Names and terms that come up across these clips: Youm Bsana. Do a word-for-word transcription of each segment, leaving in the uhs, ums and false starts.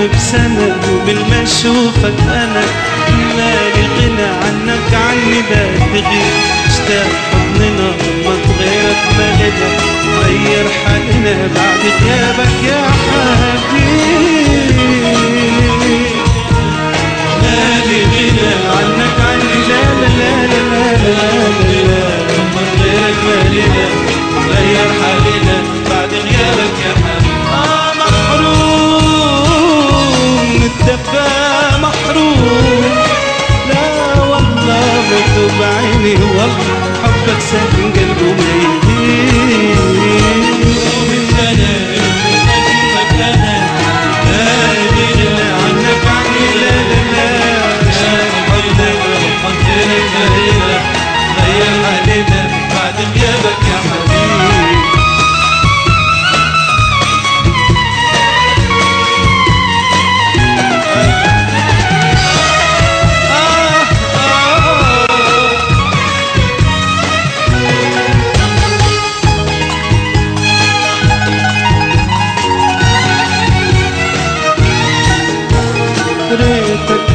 يوم بسنة ومن ما اشوفك انا مالي غنى عنك عني لا تغير. اشتاق حضننا امك غيرك ما غنى، غير حالنا بعد غيابك يا حبيبي. مالي غنى عنك عني لا لا لا لا لا لا، امك غيرك ما غنى، غير حالنا بعد غيابك يا حبيبي. اه محروم متدفى محروم، لا والله مكتوب بعيني والله حبك ساكن قلبه ما يهديك. يوم بسنة بشوفك انا مالي غنى عنك عني لا لا لا، اشتاق حضنك حضنك غريبة، غير حالنا بعد غيابك يا حبيبي.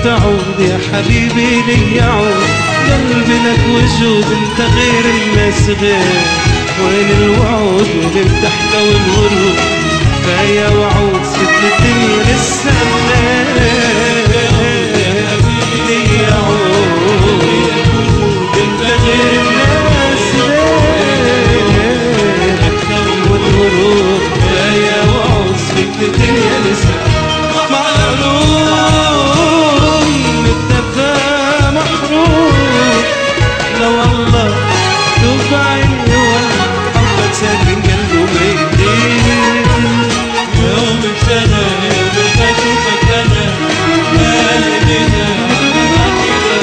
تعود يا حبيبي لي يعود قلبي لك وجود، انت غير الناس غير، وين الوعود وين الضحكة والورود، فيا وعود ست الدنيا لسه لي يعود، انت غير الناس غير والورود، فيا وعود ست الدنيا لسه معروف. لا والله دوب عيني والله حبك ساكن قلبه ما يهديك. يوم بسنة يوم ما اشوفك انا مالي غنى عني لا غنى،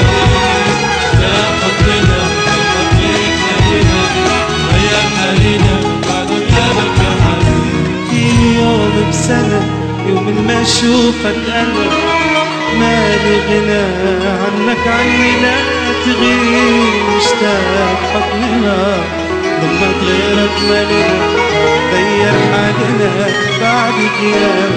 لا حضننا حبك غيرك مالنا، غير حالنا بعد غيابك يا حبيبي. يوم بسنة يوم ما اشوفك انا مالي غنى عنك عني لا تغير. اشتاق حضننا ضمك غيرك مالنا، غير حالنا بعد غيابك.